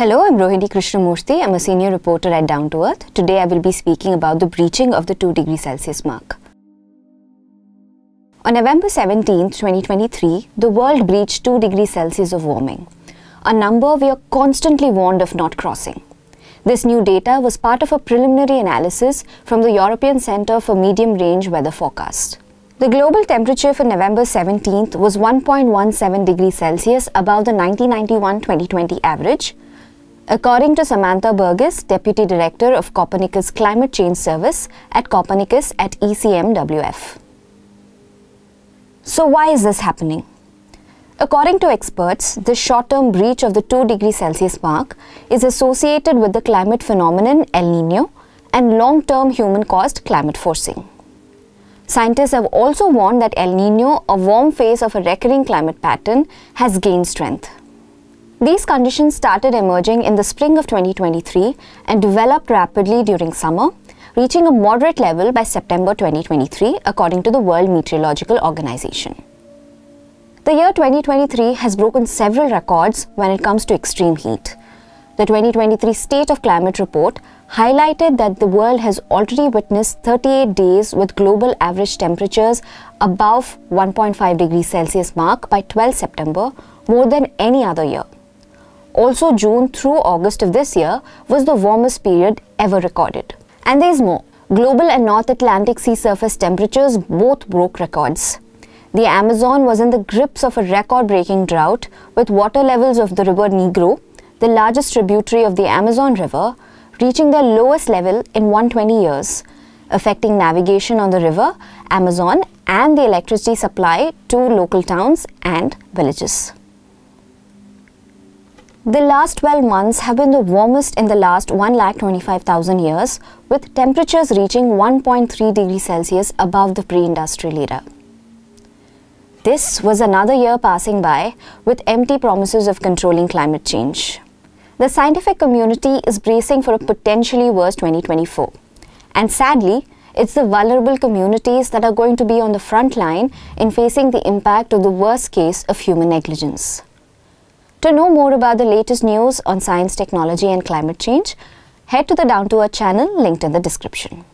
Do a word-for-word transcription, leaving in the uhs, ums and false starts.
Hello, I'm Rohini Krishnamurthy. I'm a senior reporter at Down to Earth. Today I will be speaking about the breaching of the two degrees Celsius mark. On November seventeenth twenty twenty-three, the world breached two degrees Celsius of warming, a number we are constantly warned of not crossing. This new data was part of a preliminary analysis from the European Centre for Medium-Range Weather Forecast. The global temperature for November seventeenth was one point one seven degrees Celsius above the nineteen ninety-one to twenty twenty average, according to Samantha Burgess, Deputy Director of Copernicus Climate Change Service at Copernicus at E C M W F. So why is this happening? According to experts, this short-term breach of the two degrees Celsius mark is associated with the climate phenomenon El Niño and long-term human-caused climate forcing. Scientists have also warned that El Niño, a warm phase of a recurring climate pattern, has gained strength. These conditions started emerging in the spring of twenty twenty-three and developed rapidly during summer, reaching a moderate level by September twenty twenty-three, according to the World Meteorological Organization. The year twenty twenty-three has broken several records when it comes to extreme heat. The twenty twenty-three State of Climate report highlighted that the world has already witnessed thirty-eight days with global average temperatures above one point five degrees Celsius mark by twelfth September, more than any other year. Also, June through August of this year was the warmest period ever recorded. And there's more. Global and North Atlantic sea surface temperatures both broke records. The Amazon was in the grips of a record-breaking drought, with water levels of the River Negro, the largest tributary of the Amazon River, reaching their lowest level in one hundred twenty years, affecting navigation on the river Amazon and the electricity supply to local towns and villages. The last twelve months have been the warmest in the last one lakh twenty-five thousand years, with temperatures reaching one point three degrees Celsius above the pre-industrial era. This was another year passing by with empty promises of controlling climate change. The scientific community is bracing for a potentially worse twenty twenty-four. And sadly, it's the vulnerable communities that are going to be on the front line in facing the impact of the worst case of human negligence. To know more about the latest news on science, technology and climate change, head to the Down to Earth channel linked in the description.